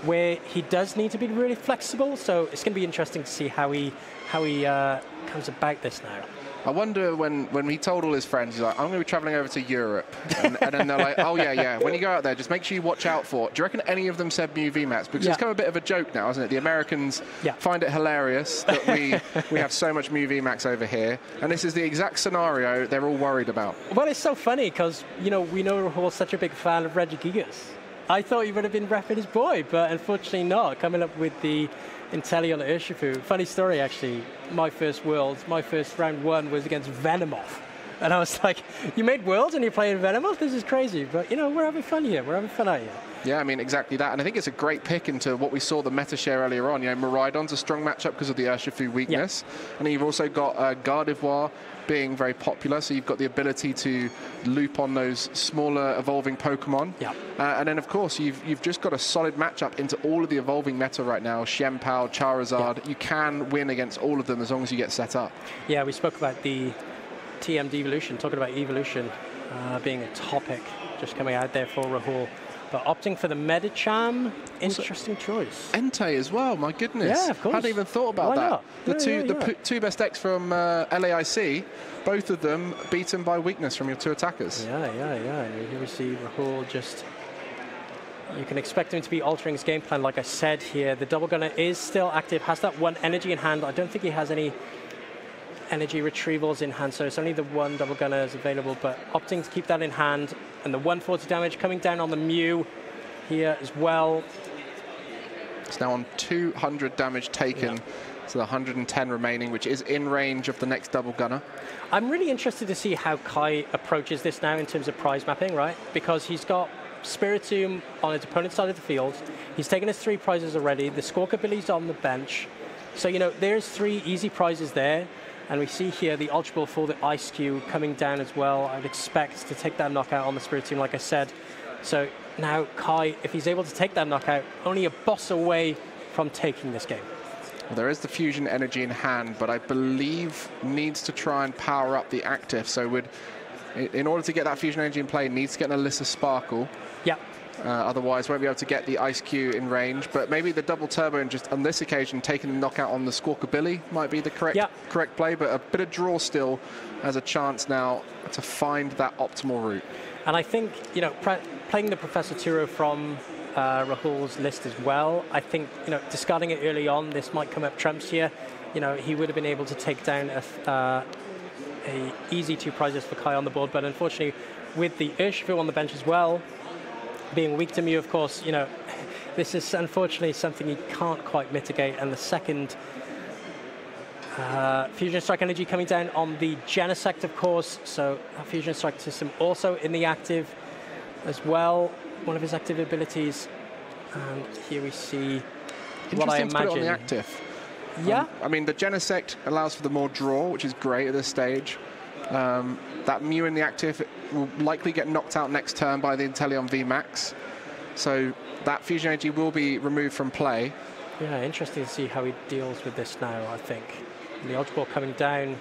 where he does need to be really flexible. So it's going to be interesting to see how he, how he uh, comes about this now. I wonder when, when he told all his friends, he's like, I'm going to be traveling over to Europe. And, and then they're like, oh, yeah, yeah, when you go out there, just make sure you watch out for it. Do you reckon any of them said Mew V MAX? Because yeah. it's become a bit of a joke now, hasn't it? The Americans yeah. find it hilarious that we, we have so much Mew V MAX over here. And this is the exact scenario they're all worried about. Well, it's so funny because, you know, we know Rahul's such a big fan of Regigigas. I thought he would have been repping his boy, but unfortunately not. Coming up with the Inteleon Urshifu. Funny story, actually. My first Worlds, my first round one was against Venomoth. And I was like, you made Worlds and you're playing Venomoth? This is crazy. But, you know, we're having fun here. We're having fun out here. Yeah, I mean, exactly that. And I think it's a great pick into what we saw the meta share earlier on. You know, Miraidon's a strong matchup because of the Urshifu weakness. Yeah. And you've also got uh, Gardevoir being very popular. So you've got the ability to loop on those smaller evolving Pokemon. Yeah. Uh, and then, of course, you've, you've just got a solid matchup into all of the evolving meta right now. Shenpao, Charizard. Yeah. You can win against all of them as long as you get set up. Yeah, we spoke about the T M devolution, talking about evolution uh, being a topic just coming out there for Rahul. But opting for the Medicham, interesting also, choice. Entei as well, my goodness. Yeah, of course. I hadn't even thought about Why that. Not? The yeah, two yeah, the yeah. two best decks from uh, L A I C, both of them beaten by weakness from your two attackers. Yeah, yeah, yeah. Here we see Rahul just... You can expect him to be altering his game plan, like I said here. The Double Gunner is still active, has that one energy in hand. I don't think he has any energy retrievals in hand, so it's only the one Double Gunner is available, but opting to keep that in hand. And the one forty damage coming down on the Mew here as well. It's now on two hundred damage taken, yep. so the one hundred ten remaining, which is in range of the next Double Gunner. I'm really interested to see how Kai approaches this now in terms of prize mapping, right? Because he's got Spiritomb on his opponent's side of the field. He's taken his three prizes already. The Squawkabilly's on the bench. So, you know, there's three easy prizes there. And we see here the Ultra Ball for the Ice Queue coming down as well. I'd expect to take that knockout on the Spiritomb, like I said. So now Kai, if he's able to take that knockout, only a boss away from taking this game. Well, there is the Fusion Energy in hand, but I believe needs to try and power up the active. So would, in order to get that Fusion Energy in play, needs to get an Alyssa Sparkle. Yeah. Uh, otherwise, won't be able to get the Ice Queue in range. But maybe the double turbo and just on this occasion taking a knockout on the Squawkabilly might be the correct yeah. correct play. But a bit of draw still as a chance now to find that optimal route. And I think, you know, playing the Professor Turo from uh, Rahul's list as well. I think, you know, discarding it early on, this might come up trumps here. You know, he would have been able to take down a, uh, a easy two prizes for Kai on the board. But unfortunately, with the Urshifu on the bench as well. Being weak to Mew, of course, you know, this is unfortunately something he can't quite mitigate. And the second uh, Fusion Strike Energy coming down on the Genesect, of course. So our Fusion Strike system also in the active as well. One of his active abilities. And here we see what I imagine. Interesting to put it on the active. Yeah. Um, I mean, the Genesect allows for the more draw, which is great at this stage. Um, that Mew in the active will likely get knocked out next turn by the Inteleon V MAX. So that Fusion Energy will be removed from play. Yeah, interesting to see how he deals with this now, I think. The Ultra Ball coming down.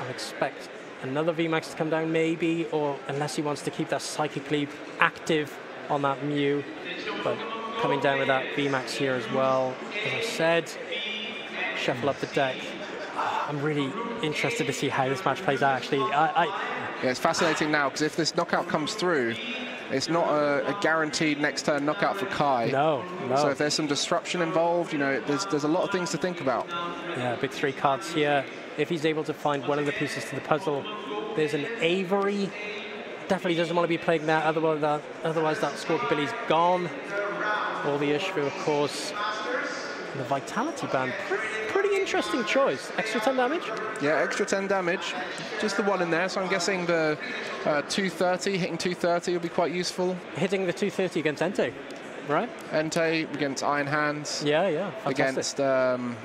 I'll expect another V MAX to come down, maybe, or unless he wants to keep that Psychic Leap active on that Mew. But coming down with that V MAX here as well, as I said. Shuffle up the deck. I'm really interested to see how this match plays out, actually. I, I yeah, it's fascinating now, because if this knockout comes through, it's not a, a guaranteed next turn knockout for Kai. No, no. So if there's some disruption involved, you know, there's, there's a lot of things to think about. Yeah, big three cards here. If he's able to find one of the pieces to the puzzle, there's an Avery. Definitely doesn't want to be playing that, otherwise that, otherwise that Squawkabilly's gone. All the Urshifu, of course. And the Vitality Band, pretty, pretty interesting choice. Extra ten damage? Yeah, extra ten damage. Just the one in there, so I'm guessing the uh, two thirty, hitting two thirty will be quite useful. Hitting the two thirty against Entei, right? Entei against Iron Hands. Yeah, yeah, fantastic. Against um,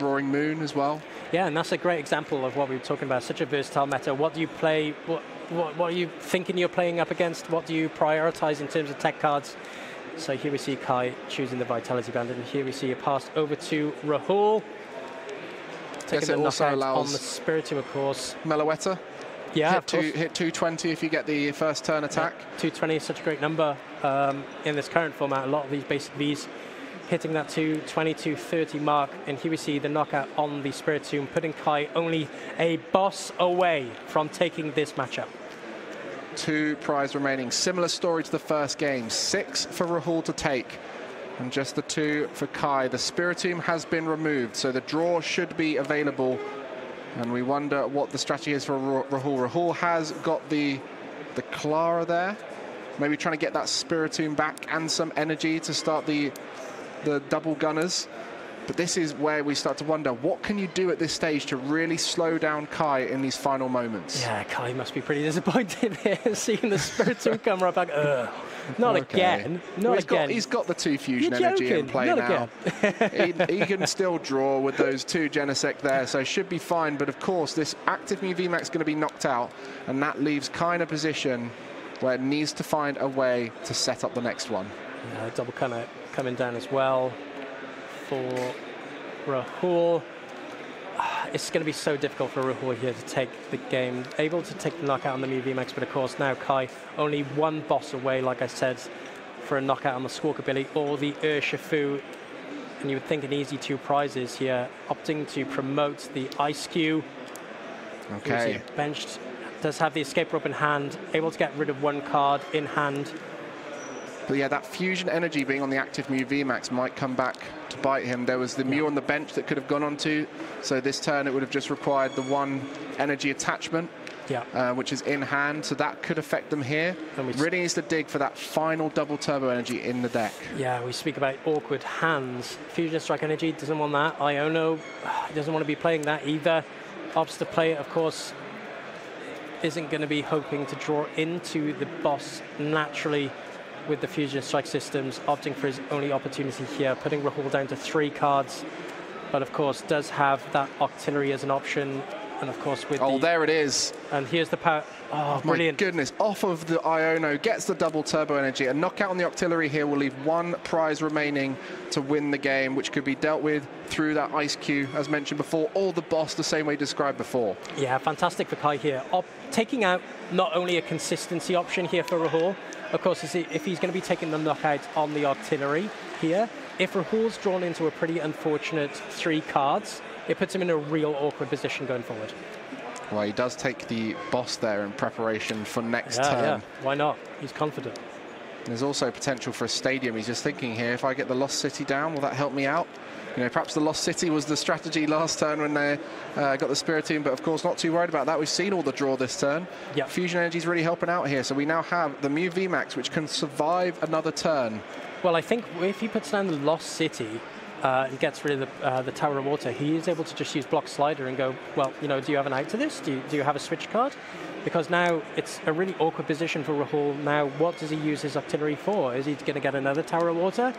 Roaring Moon as well. Yeah, and that's a great example of what we were talking about, such a versatile meta. What do you play? What, What, what are you thinking you're playing up against? What do you prioritize in terms of tech cards? So here we see Kai choosing the Vitality Bandit, and here we see a pass over to Rahul. Taking the knockout on the Spiritomb, of course. Meloetta. Yeah, hit, of course. Two, hit two twenty if you get the first turn attack. Yeah, two twenty is such a great number um, in this current format. A lot of these basic Vs hitting that two twenty, two thirty mark, and here we see the knockout on the Spiritomb, putting Kai only a boss away from taking this matchup. Two prize remaining. Similar story to the first game. Six for Rahul to take, and just the two for Kai. The Spiritomb has been removed, so the draw should be available. And we wonder what the strategy is for Rahul. Rahul has got the the Clara there. Maybe trying to get that Spiritomb back and some energy to start the the double gunners. But this is where we start to wonder, what can you do at this stage to really slow down Kai in these final moments? Yeah, Kai must be pretty disappointed here, seeing the Spiritomb come right back. Ugh, not okay. again, not well, he's again. Got, he's got the two fusion You're energy joking. in play not now. he, he can still draw with those two Genesect there, so should be fine. But of course, this active Mew V MAX is going to be knocked out, and that leaves Kai in a position where it needs to find a way to set up the next one. Yeah, double gunner coming down as well for Rahul. It's going to be so difficult for Rahul here to take the game. Able to take the knockout on the Mew V MAX, but of course now Kai only one boss away, like I said, for a knockout on the Squawkabilly or the Urshifu. And you would think an easy two prizes here, opting to promote the Ice Queue. Okay. Benched, does have the Escape Rope in hand, able to get rid of one card in hand. But yeah, that fusion energy being on the active Mew V MAX might come back to bite him. There was the Mew on the bench that could have gone on to, so this turn it would have just required the one energy attachment, yeah, uh, which is in hand, so that could affect them here. Really needs to dig for that final double turbo energy in the deck. Yeah, we speak about awkward hands. Fusion Strike Energy doesn't want that. Iono doesn't want to be playing that either. Opts to play it, of course, isn't going to be hoping to draw into the boss naturally with the Fusion Strike systems, opting for his only opportunity here, putting Rahul down to three cards, but of course does have that Octillery as an option, and of course with Oh, the, there it is. And here's the power. Oh, oh brilliant. My goodness, off of the Iono, gets the double turbo energy. A knockout on the Octillery here will leave one prize remaining to win the game, which could be dealt with through that Ice Queue, as mentioned before, or the boss the same way described before. Yeah, fantastic for Kai here. Op taking out not only a consistency option here for Rahul, of course, if he's going to be taking the knockout on the Octillery here, if Rahul's drawn into a pretty unfortunate three cards, it puts him in a real awkward position going forward. Well, he does take the boss there in preparation for next yeah, turn. Yeah. Why not? He's confident. There's also potential for a stadium. He's just thinking here, if I get the Lost City down, will that help me out? You know, perhaps the Lost City was the strategy last turn when they uh, got the Spiritomb, but of course not too worried about that. We've seen all the draw this turn. Yep. Fusion Energy is really helping out here. So we now have the Mew V MAX, which can survive another turn. Well, I think if he puts down the Lost City uh, and gets rid of the, uh, the Tower of Water, he is able to just use Block Slider and go, well, you know, do you have an out to this? Do you, do you have a switch card? Because now it's a really awkward position for Rahul. Now, what does he use his Octillery for? Is he going to get another Tower of Water?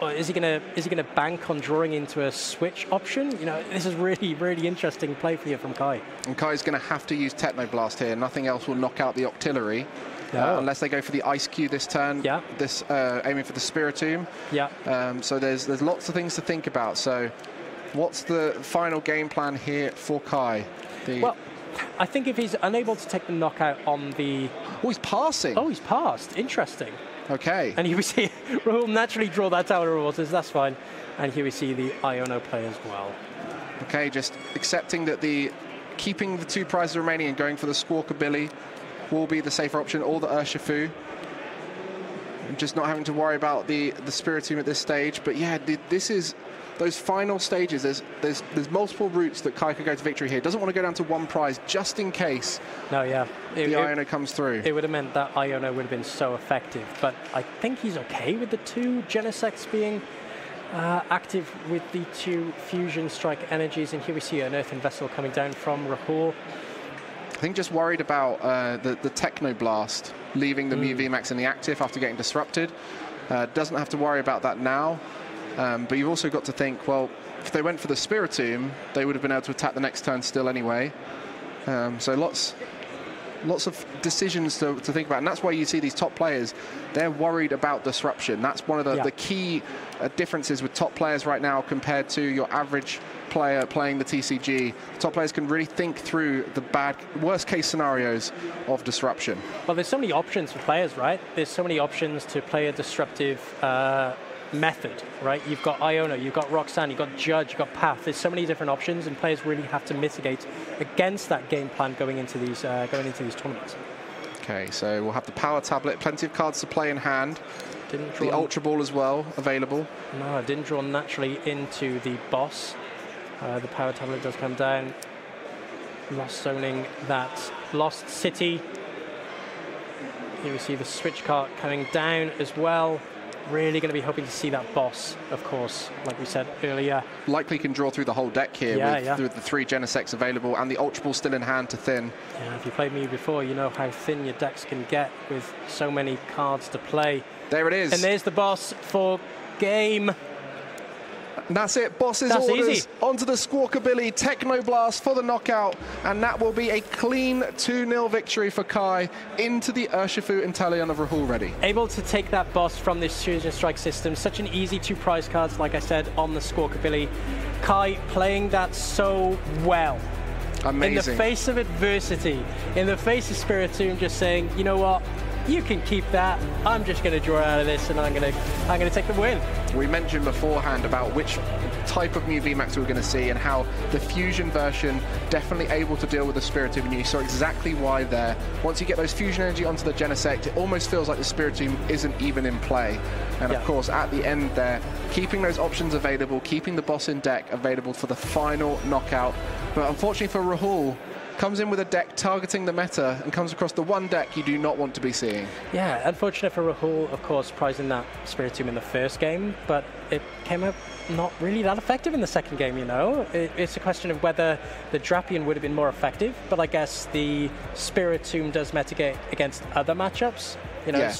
Or is he going to is he going to bank on drawing into a switch option? You know, this is really, really interesting play for you from Kai. And Kai's going to have to use Technoblast here. Nothing else will knock out the Octillery. No. Uh, unless they go for the Ice Queue this turn, yeah. This uh, aiming for the Spiritomb. Yeah. Um, so there's there's lots of things to think about. So what's the final game plan here for Kai? The well, I think if he's unable to take the knockout on the... Oh, he's passing. Oh, he's passed. Interesting. Okay. And here we see Rahul naturally draw that Tower of Waters. That's fine. And here we see the Iono play as well. Okay, just accepting that the keeping the two prizes remaining and going for the Squawkabilly will be the safer option, or the Urshifu. And just not having to worry about the, the Spiritomb at this stage. But yeah, this is those final stages. There's, there's, there's multiple routes that Kai could go to victory here. Doesn't want to go down to one prize just in case no, yeah. it, the it, Iono comes through. It would have meant that Iono would have been so effective. But I think he's okay with the two Genesects being uh, active with the two Fusion Strike Energies. And here we see an Earthen Vessel coming down from Rahul. I think just worried about uh, the, the Technoblast leaving the mm. Mew V MAX in the active after getting disrupted. Uh, doesn't have to worry about that now. Um, but you've also got to think, well, if they went for the Spiritomb, they would have been able to attack the next turn still anyway. Um, so lots lots of decisions to, to think about. And that's why you see these top players, they're worried about disruption. That's one of the, yeah. the key uh, differences with top players right now compared to your average player playing the T C G. Top players can really think through the bad, worst case scenarios of disruption. Well, there's so many options for players, right? There's so many options to play a disruptive uh, method, right? You've got Iono, you've got Roxanne, you've got Judge, you've got Path. There's so many different options, and players really have to mitigate against that game plan going into these uh, going into these tournaments. Okay, so we'll have the Power Tablet, plenty of cards to play in hand. Didn't draw the Ultra Ball as well available. No, I didn't draw naturally into the boss. Uh, the Power Tablet does come down. Lost zoning that Lost City. Here we see the switch cart coming down as well. Really going to be hoping to see that boss, of course, like we said earlier. Likely can draw through the whole deck here yeah, with, yeah. with the three Genesects available and the Ultra Ball still in hand to thin. Yeah, if you played Mew before, you know how thin your decks can get with so many cards to play. There it is. And there's the boss for game. And that's it. Boss's that's orders easy. Onto the Squawkabilly, Technoblast for the knockout, and that will be a clean two nil victory for Kai into the Urshifu Inteleon of Rahul Reddy. Able to take that boss from this Fusion Strike system. Such an easy two prize cards, like I said, on the Squawkabilly. Kai playing that so well. Amazing. In the face of adversity, in the face of Spiritomb, just saying, you know what? You can keep that. I'm just going to draw out of this, and I'm going to I'm going to take the win. We mentioned beforehand about which type of Mew V MAX we were going to see, and how the Fusion version definitely able to deal with the Spiritomb. And you saw exactly why there. Once you get those Fusion Energy onto the Genesect, it almost feels like the Spiritomb isn't even in play. And yeah. of course, at the end there, keeping those options available, keeping the boss in deck available for the final knockout. But unfortunately for Rahul, comes in with a deck targeting the meta and comes across the one deck you do not want to be seeing. Yeah, unfortunate for Rahul, of course, prizing that Spiritomb in the first game, but it came up not really that effective in the second game, you know? It, it's a question of whether the Drapion would have been more effective, but I guess the Spiritomb does mitigate against other matchups. You know, yeah.